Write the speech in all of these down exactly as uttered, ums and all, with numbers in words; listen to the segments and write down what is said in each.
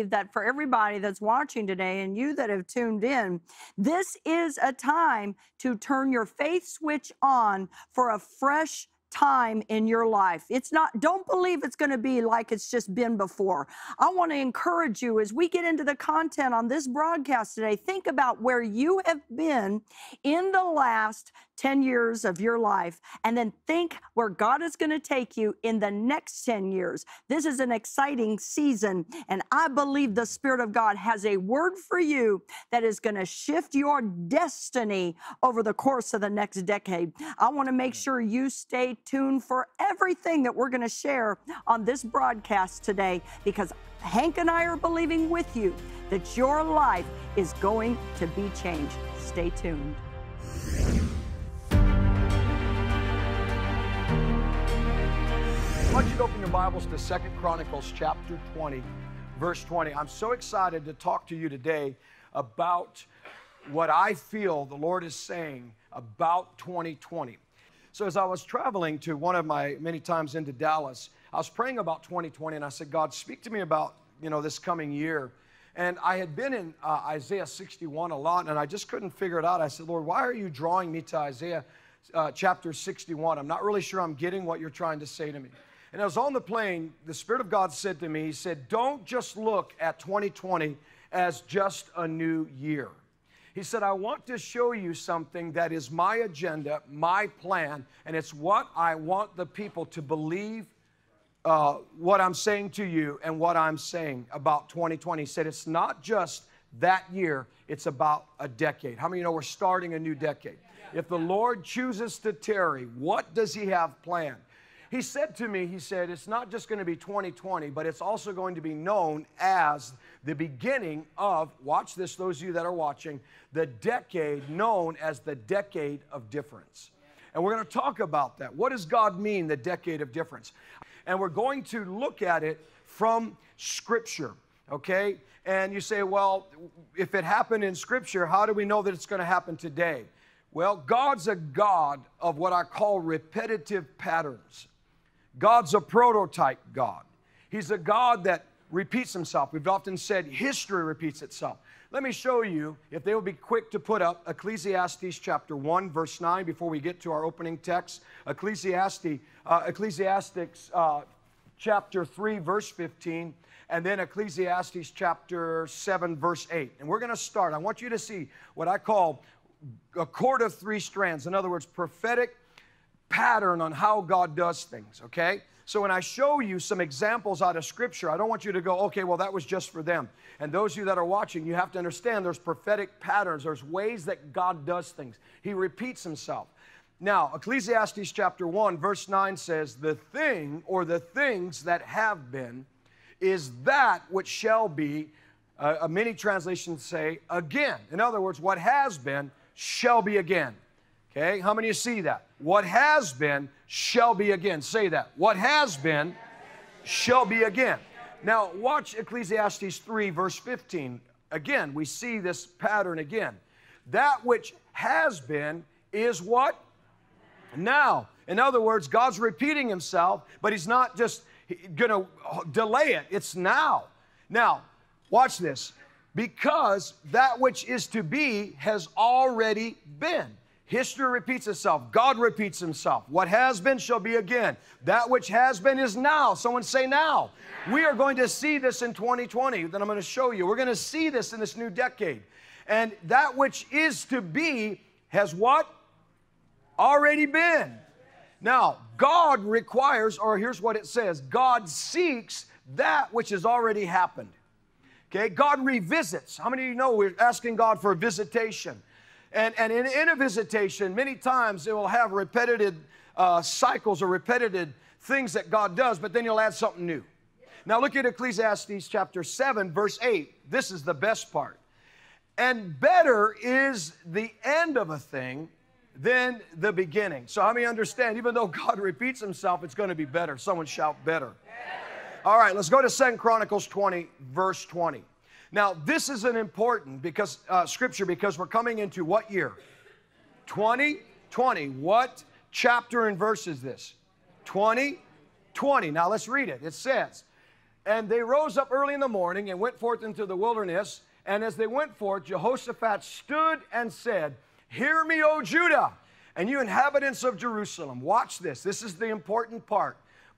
That for everybody that's watching today and you that have tuned in, this is a time to turn your faith switch on for a fresh time in your life. It's not, don't believe it's going to be like it's just been before. I want to encourage you as we get into the content on this broadcast today, think about where you have been in the last ten years of your life, and then think where God is going to take you in the next ten years. This is an exciting season, and I believe the Spirit of God has a word for you that is going to shift your destiny over the course of the next decade. I want to make sure you stay tuned for everything that we're going to share on this broadcast today, because Hank and I are believing with you that your life is going to be changed. Stay tuned. I want you to open your Bibles to Second Chronicles chapter twenty, verse twenty. I'm so excited to talk to you today about what I feel the Lord is saying about twenty twenty. So as I was traveling to one of my many times into Dallas, I was praying about twenty twenty, and I said, God, speak to me about, you know, this coming year. And I had been in uh, Isaiah sixty-one a lot, and I just couldn't figure it out. I said, Lord, why are you drawing me to Isaiah uh, chapter sixty-one? I'm not really sure I'm getting what you're trying to say to me. And I was on the plane, the Spirit of God said to me, he said, don't just look at twenty twenty as just a new year. He said, I want to show you something that is my agenda, my plan, and it's what I want the people to believe, uh, what I'm saying to you and what I'm saying about twenty twenty. He said, it's not just that year, it's about a decade. How many of you know we're starting a new decade? If the Lord chooses to tarry, what does he have planned? He said to me, he said, it's not just going to be twenty twenty, but it's also going to be known as the beginning of, watch this, those of you that are watching, the decade known as the decade of difference. And we're going to talk about that. What does God mean, the decade of difference? And we're going to look at it from Scripture, okay? And you say, well, if it happened in Scripture, how do we know that it's going to happen today? Well, God's a God of what I call repetitive patterns. God's a prototype God. He's a God that repeats himself. We've often said history repeats itself. Let me show you, if they will be quick to put up, Ecclesiastes chapter one, verse nine, before we get to our opening text. Ecclesiastes, uh, Ecclesiastes uh, chapter three, verse fifteen, and then Ecclesiastes chapter seven, verse eight. And we're going to start. I want you to see what I call a cord of three strands. In other words, prophetic pattern on how God does things, okay? So when I show you some examples out of Scripture, I don't want you to go, okay, well, that was just for them. And those of you that are watching, you have to understand there's prophetic patterns. There's ways that God does things. He repeats himself. Now, Ecclesiastes chapter one, verse nine says, the thing or the things that have been is that which shall be, uh, many translations say, again. In other words, what has been shall be again. Okay, how many of you see that? What has been shall be again. Say that. What has been shall be again. Now, watch Ecclesiastes three, verse fifteen. Again, we see this pattern again. That which has been is what? Now. In other words, God's repeating himself, but he's not just going to delay it. It's now. Now, watch this. Because that which is to be has already been. History repeats itself. God repeats himself. What has been shall be again. That which has been is now. Someone say now. We are going to see this in twenty twenty that I'm going to show you. We're going to see this in this new decade. And that which is to be has what? Already been. Now, God requires, or here's what it says, God seeks that which has already happened. Okay? God revisits. How many of you know we're asking God for a visitation? And, and in, in a visitation, many times it will have repetitive uh, cycles or repetitive things that God does, but then you'll add something new. Now look at Ecclesiastes chapter seven, verse eight. This is the best part. And better is the end of a thing than the beginning. So how many understand, even though God repeats himself, it's going to be better. Someone shout better. All right, let's go to Second Chronicles twenty, verse twenty. Now, this is an important because uh, scripture because we're coming into what year? twenty twenty. What chapter and verse is this? twenty twenty. Now, let's read it. It says, And they rose up early in the morning and went forth into the wilderness. And as they went forth, Jehoshaphat stood and said, "Hear me, O Judah, and you inhabitants of Jerusalem." Watch this. This is the important part.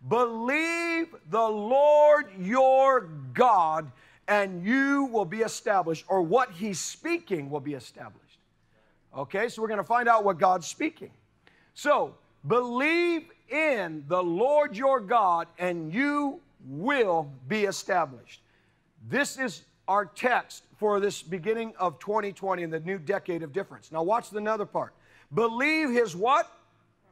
"Believe the Lord your God, and you will be established," or what he's speaking will be established. Okay, so we're going to find out what God's speaking. So, believe in the Lord your God, and you will be established. This is our text for this beginning of twenty twenty and the new decade of difference. Now watch another part. Believe his what?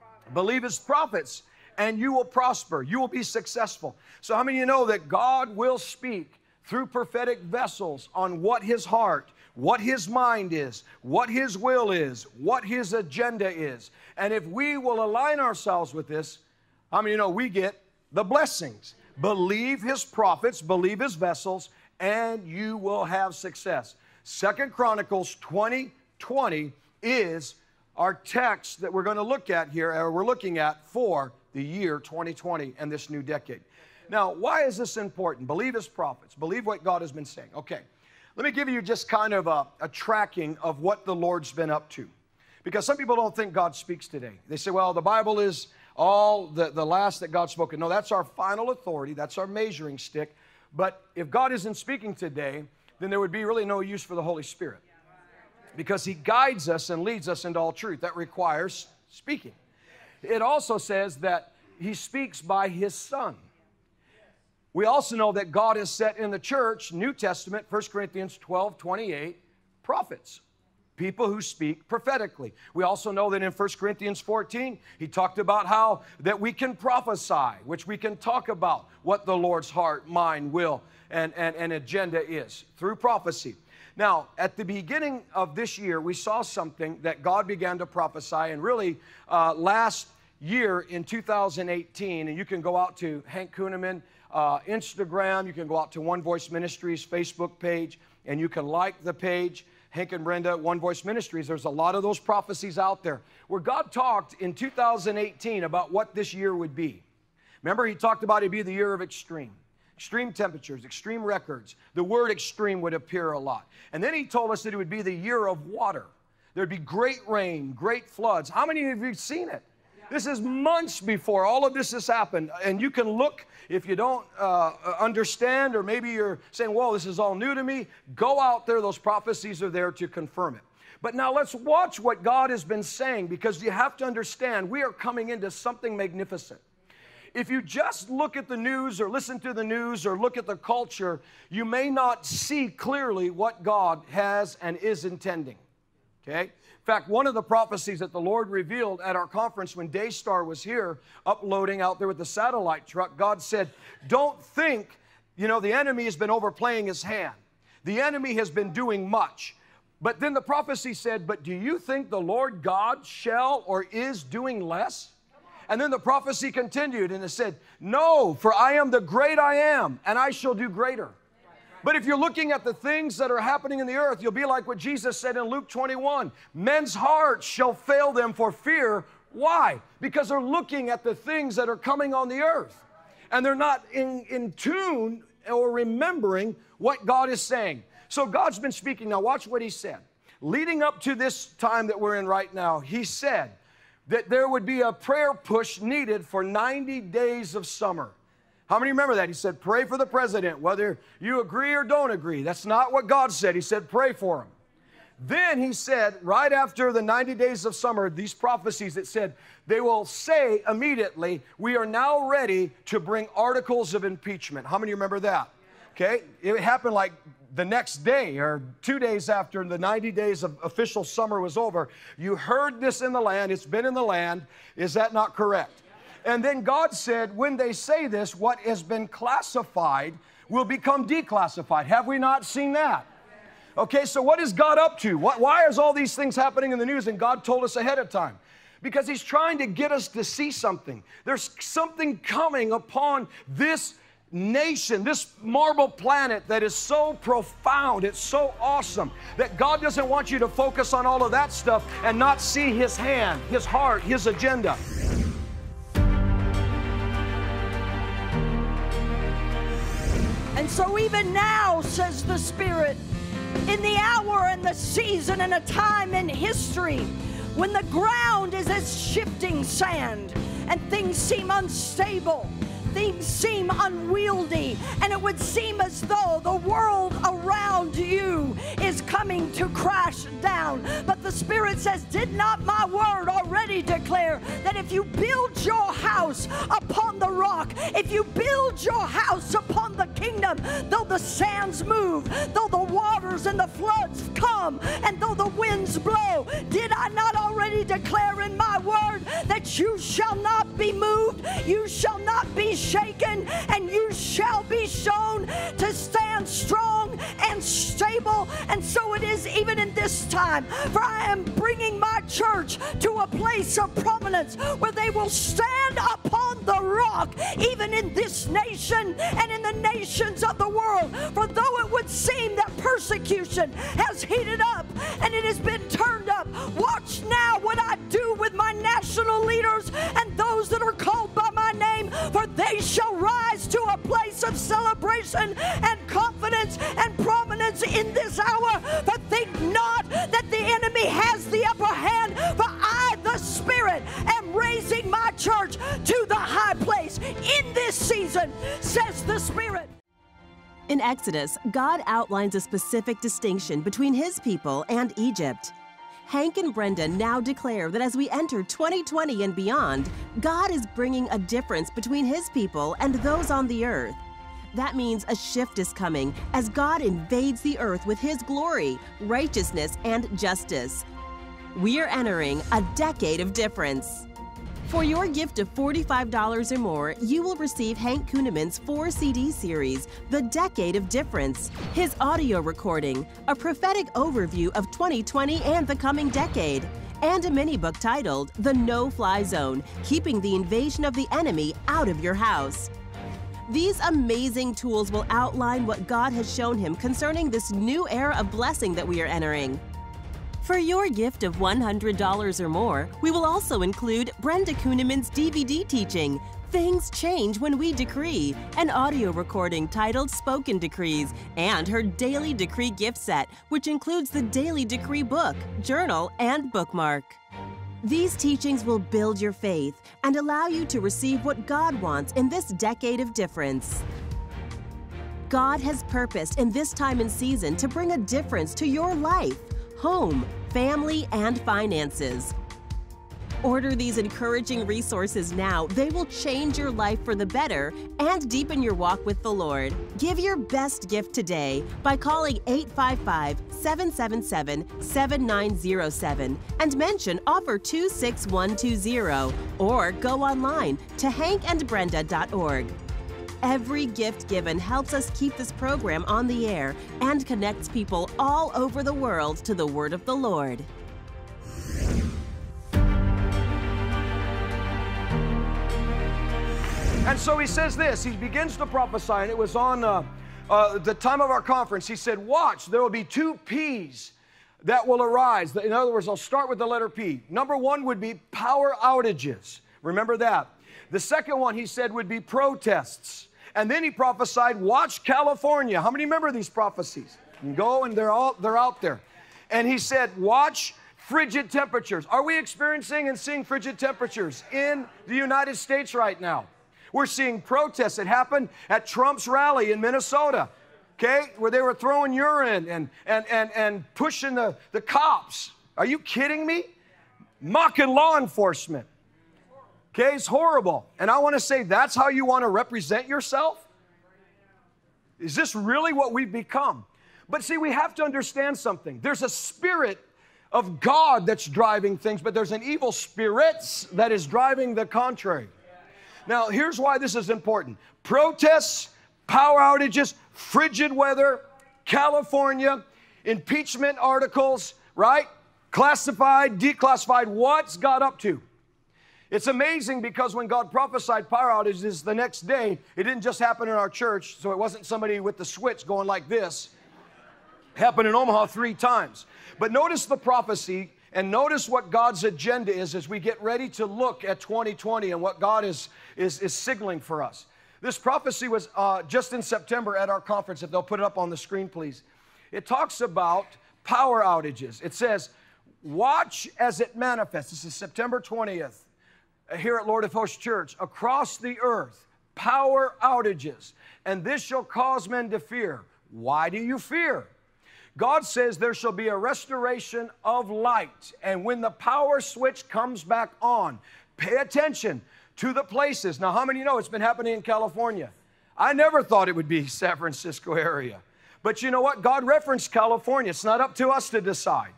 Prophets. Believe his prophets, and you will prosper. You will be successful. So how many of you know that God will speak through prophetic vessels on what his heart, what his mind is, what his will is, what his agenda is? And if we will align ourselves with this, how many of you know we get the blessings? Believe his prophets, believe his vessels, and you will have success. Second Chronicles twenty twenty is our text that we're going to look at here, or we're looking at for the year twenty twenty and this new decade. Now, why is this important? Believe his prophets. Believe what God has been saying. Okay, let me give you just kind of a, a tracking of what the Lord's been up to. Because some people don't think God speaks today. They say, well, the Bible is all the, the last that God's spoken. No, that's our final authority. That's our measuring stick. But if God isn't speaking today, then there would be really no use for the Holy Spirit, because he guides us and leads us into all truth. That requires speaking. It also says that he speaks by his Son. We also know that God has set in the church, New Testament, First Corinthians twelve twenty-eight, prophets, people who speak prophetically. We also know that in First Corinthians fourteen, he talked about how that we can prophesy, which we can talk about what the Lord's heart, mind, will, and, and, and agenda is through prophecy. Now, at the beginning of this year, we saw something that God began to prophesy, and really uh, last year in two thousand eighteen, and you can go out to Hank Kunneman, uh, Instagram, you can go out to One Voice Ministries Facebook page, and you can like the page. Hank and Brenda, One Voice Ministries, there's a lot of those prophecies out there where God talked in two thousand eighteen about what this year would be. Remember, he talked about it would be the year of extreme. Extreme temperatures, extreme records. The word extreme would appear a lot. And then he told us that it would be the year of water. There'd be great rain, great floods. How many of you have seen it? This is months before all of this has happened. And you can look, if you don't uh, understand, or maybe you're saying, whoa, this is all new to me, go out there. Those prophecies are there to confirm it. But now let's watch what God has been saying, because you have to understand we are coming into something magnificent. If you just look at the news or listen to the news or look at the culture, you may not see clearly what God has and is intending. Okay? In fact, one of the prophecies that the Lord revealed at our conference when Daystar was here, uploading out there with the satellite truck, God said, don't think, you know, the enemy has been overplaying his hand. The enemy has been doing much. But then the prophecy said, but do you think the Lord God shall or is doing less? And then the prophecy continued and it said, no, for I am the great I am, and I shall do greater. But if you're looking at the things that are happening in the earth, you'll be like what Jesus said in Luke twenty-one. Men's hearts shall fail them for fear. Why? Because they're looking at the things that are coming on the earth. And they're not in, in tune or remembering what God is saying. So God's been speaking. Now watch what he said. Leading up to this time that we're in right now, he said that there would be a prayer push needed for ninety days of summer. How many remember that? He said, pray for the president, whether you agree or don't agree. That's not what God said. He said, pray for him. Then he said, right after the ninety days of summer, these prophecies that said, they will say immediately, we are now ready to bring articles of impeachment. How many remember that? Okay, it happened like the next day or two days after the ninety days of official summer was over. You heard this in the land. It's been in the land. Is that not correct? And then God said, when they say this, what has been classified will become declassified. Have we not seen that? Okay, so what is God up to? What, why is all these things happening in the news? And God told us ahead of time. Because he's trying to get us to see something. There's something coming upon this nation, this marble planet, that is so profound, it's so awesome, that God doesn't want you to focus on all of that stuff and not see his hand, his heart, his agenda. so even now, says the Spirit, in the hour and the season and a time in history when the ground is as shifting sand and things seem unstable, things seem unwieldy, and it would seem as though the world around you is coming to crash down. But the Spirit says, did not my word already declare that if you build your house upon the rock, if you build your house upon the kingdom, though the sands move, though the waters and the floods come, and though the winds blow, did I not already declare in my word that you shall not be moved, you shall not be shaken, and you shall be shown to stand strong and stable? And so it is even in this time, for I am bringing my church to a place of prominence where they will stand upon the rock, even in this nation and in the nations of the world. For though it would seem that persecution has heated up and it has been turned up, watch now what I do with my national leaders and those that are called by my name, for they shall rise to a place of celebration and confidence and prominence in this hour. But think not that the enemy has the upper hand, for I, the Spirit, am raising my church to the high place in this season, says the Spirit. In Exodus, God outlines a specific distinction between his people and Egypt. Hank and Brenda now declare that as we enter twenty twenty and beyond, God is bringing a difference between his people and those on the earth. That means a shift is coming as God invades the earth with his glory, righteousness, and justice. We are entering a decade of difference. For your gift of forty-five dollars or more, you will receive Hank Kunneman's four C D series, The Decade of Difference, his audio recording, a prophetic overview of twenty twenty and the coming decade, and a mini-book titled The No-Fly Zone, Keeping the Invasion of the Enemy Out of Your House. These amazing tools will outline what God has shown him concerning this new era of blessing that we are entering. For your gift of one hundred dollars or more, we will also include Brenda Kunneman's D V D teaching, Things Change When We Decree, an audio recording titled Spoken Decrees, and her Daily Decree gift set, which includes the Daily Decree book, journal, and bookmark. These teachings will build your faith and allow you to receive what God wants in this decade of difference. God has purposed in this time and season to bring a difference to your life, home, family, and finances. Order these encouraging resources now. They will change your life for the better and deepen your walk with the Lord. Give your best gift today by calling eight five five, seven seven seven, seven nine zero seven and mention offer two six one two zero, or go online to hank and brenda dot org. Every gift given helps us keep this program on the air and connects people all over the world to the Word of the Lord. And so he says this, he begins to prophesy, and it was on uh, uh, the time of our conference. He said, watch, there will be two P's that will arise. In other words, I'll start with the letter P. Number one would be power outages. Remember that. The second one, he said, would be protests. And then he prophesied, watch California. How many remember these prophecies? And go, and they're, all, they're out there. And he said, watch frigid temperatures. Are we experiencing and seeing frigid temperatures in the United States right now? We're seeing protests. It happened at Trump's rally in Minnesota, okay, where they were throwing urine and, and, and, and pushing the, the cops. Are you kidding me? Mocking law enforcement. Okay, it's horrible. And I want to say, that's how you want to represent yourself? Is this really what we've become? But see, we have to understand something. There's a spirit of God that's driving things, but there's an evil spirit that is driving the contrary. Now, here's why this is important. Protests, power outages, frigid weather, California, impeachment articles, right? Classified, declassified. What's God up to? It's amazing, because when God prophesied power outages the next day, it didn't just happen in our church, so it wasn't somebody with the switch going like this. It happened in Omaha three times. But notice the prophecy, and notice what God's agenda is as we get ready to look at twenty twenty and what God is, is, is signaling for us. This prophecy was uh, just in September at our conference. If they'll put it up on the screen, please. It talks about power outages. It says, watch as it manifests. This is September twentieth here at Lord of Hosts Church. Across the earth, power outages. And this shall cause men to fear. Why do you fear? God says there shall be a restoration of light. And when the power switch comes back on, pay attention to the places. Now, how many know it's been happening in California? I never thought it would be San Francisco area. But you know what? God referenced California. It's not up to us to decide.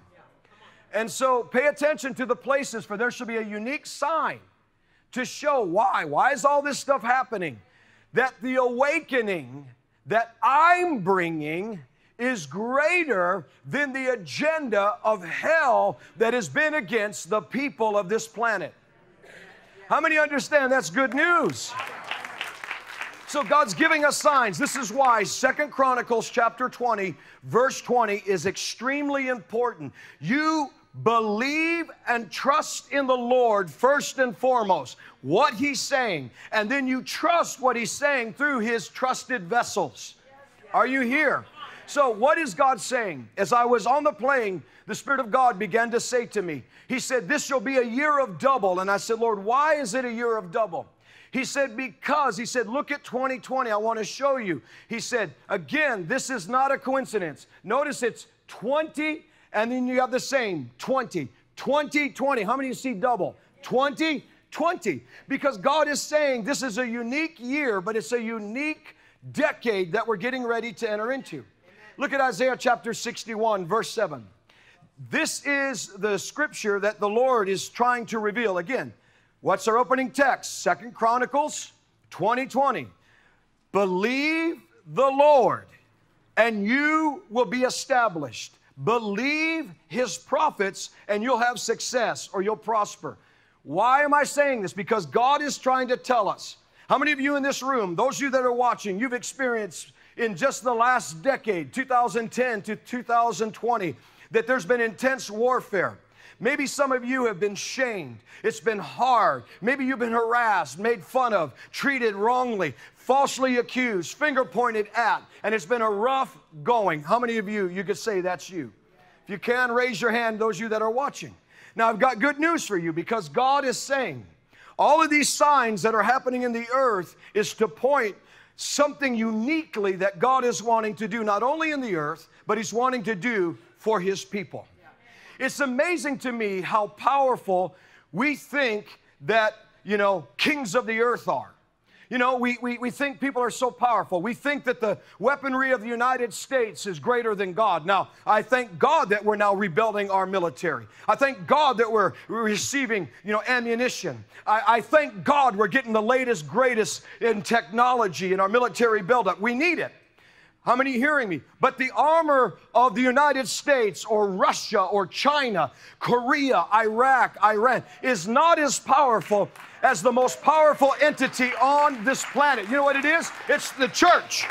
And so pay attention to the places, for there shall be a unique sign to show why. Why is all this stuff happening? That the awakening that I'm bringing is greater than the agenda of hell that has been against the people of this planet. How many understand that's good news? So God's giving us signs. This is why Second Chronicles chapter twenty, verse twenty is extremely important. You believe and trust in the Lord first and foremost, what He's saying, and then you trust what He's saying through His trusted vessels. Are you here? So what is God saying? As I was on the plane, the Spirit of God began to say to me, He said, this shall be a year of double. And I said, Lord, why is it a year of double? He said, because, He said, look at twenty twenty, I want to show you. He said, again, this is not a coincidence. Notice it's twenty, and then you have the same, twenty, twenty, twenty. How many of you see double? twenty, twenty. Because God is saying this is a unique year, but it's a unique decade that we're getting ready to enter into. Look at Isaiah chapter sixty-one, verse seven. This is the scripture that the Lord is trying to reveal. Again, what's our opening text? Second Chronicles twenty, twenty. Believe the Lord, and you will be established. Believe His prophets, and you'll have success, or you'll prosper. Why am I saying this? Because God is trying to tell us. How many of you in this room, those of you that are watching, you've experienced in just the last decade, two thousand ten to two thousand twenty, that there's been intense warfare. Maybe some of you have been shamed. It's been hard. Maybe you've been harassed, made fun of, treated wrongly, falsely accused, finger pointed at, and it's been a rough going. How many of you, you could say that's you? If you can, raise your hand, those of you that are watching. Now, I've got good news for you, because God is saying all of these signs that are happening in the earth is to point something uniquely that God is wanting to do, not only in the earth, but He's wanting to do for His people. It's amazing to me how powerful we think that, you know, kings of the earth are. You know, we, we, we think people are so powerful. We think that the weaponry of the United States is greater than God. Now, I thank God that we're now rebuilding our military. I thank God that we're receiving, you know, ammunition. I, I thank God we're getting the latest, greatest in technology in our military buildup. We need it. How many are hearing me? But the armor of the United States or Russia or China, Korea, Iraq, Iran is not as powerful as the most powerful entity on this planet. You know what it is? It's the church.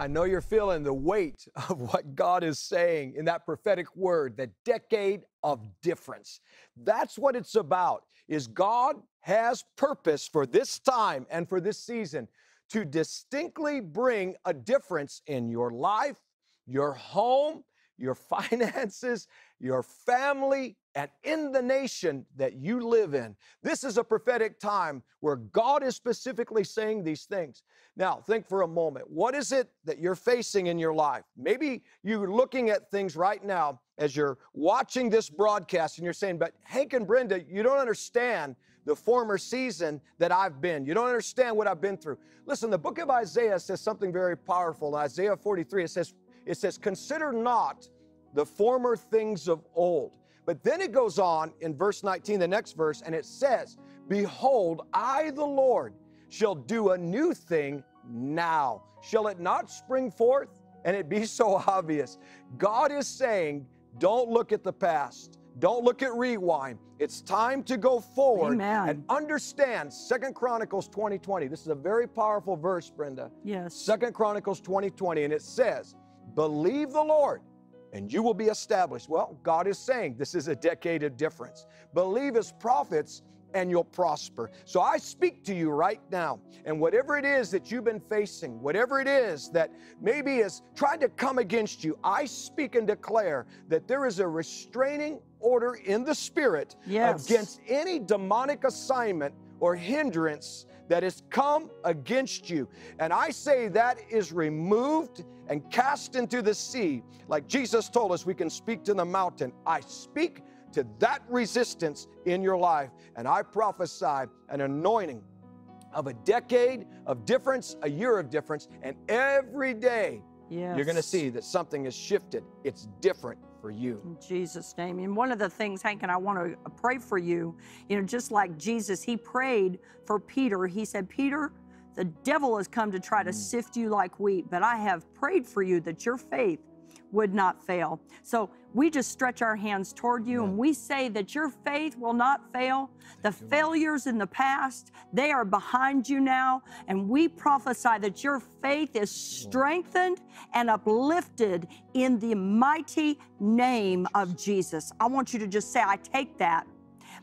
I know you're feeling the weight of what God is saying in that prophetic word, the decade of difference. That's what it's about, is God has purpose for this time and for this season to distinctly bring a difference in your life, your home, your finances, your family, and in the nation that you live in. This is a prophetic time where God is specifically saying these things. Now, think for a moment. What is it that you're facing in your life? Maybe you're looking at things right now as you're watching this broadcast and you're saying, but Hank and Brenda, you don't understand the former season that I've been. You don't understand what I've been through. Listen, the book of Isaiah says something very powerful. In Isaiah forty-three, it says, it says, consider not the former things of old. But then it goes on in verse nineteen, the next verse, and it says, behold, I, the Lord, shall do a new thing now. Shall it not spring forth? And it be so obvious. God is saying, don't look at the past. Don't look at rewind. It's time to go forward. Amen. And understand Second Chronicles twenty, twenty. This is a very powerful verse, Brenda. Yes. Second Chronicles twenty, twenty, and it says, believe the Lord and you will be established. Well, God is saying this is a decade of difference. Believe His prophets and you'll prosper. So I speak to you right now, and whatever it is that you've been facing, whatever it is that maybe has tried to come against you, I speak and declare that there is a restraining order in the Spirit yes. against any demonic assignment or hindrance that has come against you. And I say that is removed and cast into the sea. Like Jesus told us, we can speak to the mountain. I speak to that resistance in your life, and I prophesy an anointing of a decade of difference, a year of difference, and every day yes. you're gonna see that something has shifted. It's different for you. In Jesus' name. And one of the things, Hank, and I want to pray for you, you know, just like Jesus, he prayed for Peter. He said, Peter, the devil has come to try to mm. sift you like wheat, but I have prayed for you that your faith would not fail. So we just stretch our hands toward you, Amen. And we say that your faith will not fail. The failures in the past, they are behind you now, and we prophesy that your faith is strengthened and uplifted in the mighty name of Jesus. I want you to just say, I take that.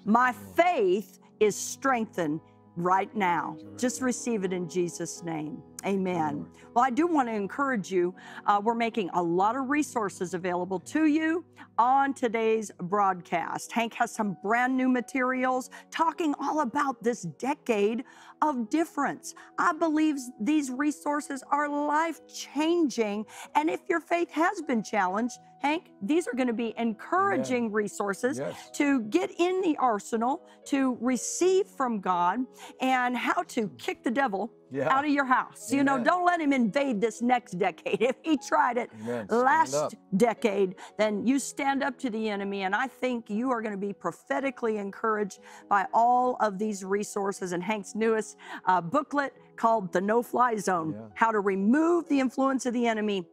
My faith is strengthened right now. Just receive it in Jesus' name. Amen. Well, I do want to encourage you. Uh, we're making a lot of resources available to you on today's broadcast. Hank has some brand new materials talking all about this decade of difference. I believe these resources are life-changing. And if your faith has been challenged, Hank, these are going to be encouraging Amen. Resources yes. to get in the arsenal, to receive from God, and how to kick the devil yeah. out of your house. Amen. You know, don't let him invade this next decade. If he tried it Amen. Last decade, then you stand up to the enemy. And I think you are going to be prophetically encouraged by all of these resources and Hank's newest uh, booklet called The No-Fly Zone, yeah. How to Remove the Influence of the Enemy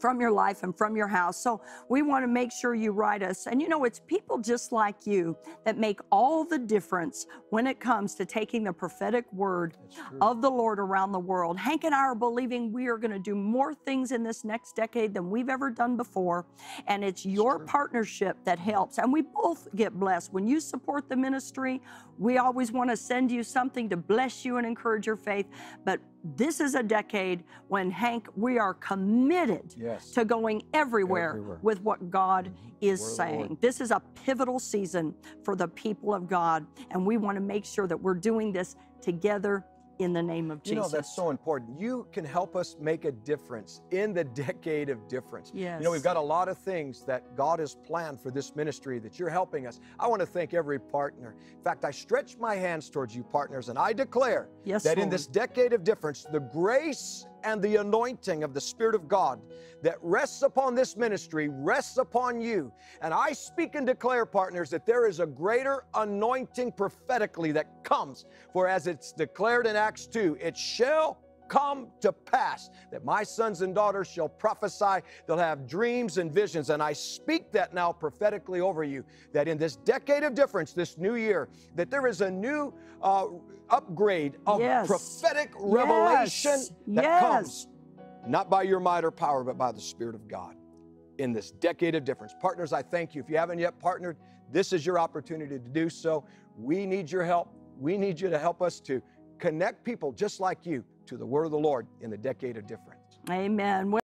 from your life and from your house. So we want to make sure you write us. And you know, it's people just like you that make all the difference when it comes to taking the prophetic word of the Lord around the world. Hank and I are believing we are going to do more things in this next decade than we've ever done before. And it's your partnership that helps. And we both get blessed. When you support the ministry, we always want to send you something to bless you and encourage your faith. But this is a decade when, Hank, we are committed yes. to going everywhere, everywhere with what God mm-hmm. is Word saying. Lord. This is a pivotal season for the people of God, and we want to make sure that we're doing this together in the name of Jesus. You know, that's so important. You can help us make a difference in the decade of difference. Yes. You know, we've got a lot of things that God has planned for this ministry that you're helping us. I want to thank every partner. In fact, I stretch my hands towards you partners, and I declare yes, that Lord. In this decade of difference, the grace and the anointing of the Spirit of God that rests upon this ministry rests upon you. And I speak and declare, partners, that there is a greater anointing prophetically that comes. For as it's declared in Acts two, it shall come to pass that my sons and daughters shall prophesy, they'll have dreams and visions. And I speak that now prophetically over you, that in this decade of difference, this new year, that there is a new uh, upgrade of yes. prophetic revelation yes. that yes. comes, not by your might or power, but by the Spirit of God in this decade of difference. Partners, I thank you. If you haven't yet partnered, this is your opportunity to do so. We need your help. We need you to help us to connect people just like you to the word of the Lord in the decade of difference. Amen.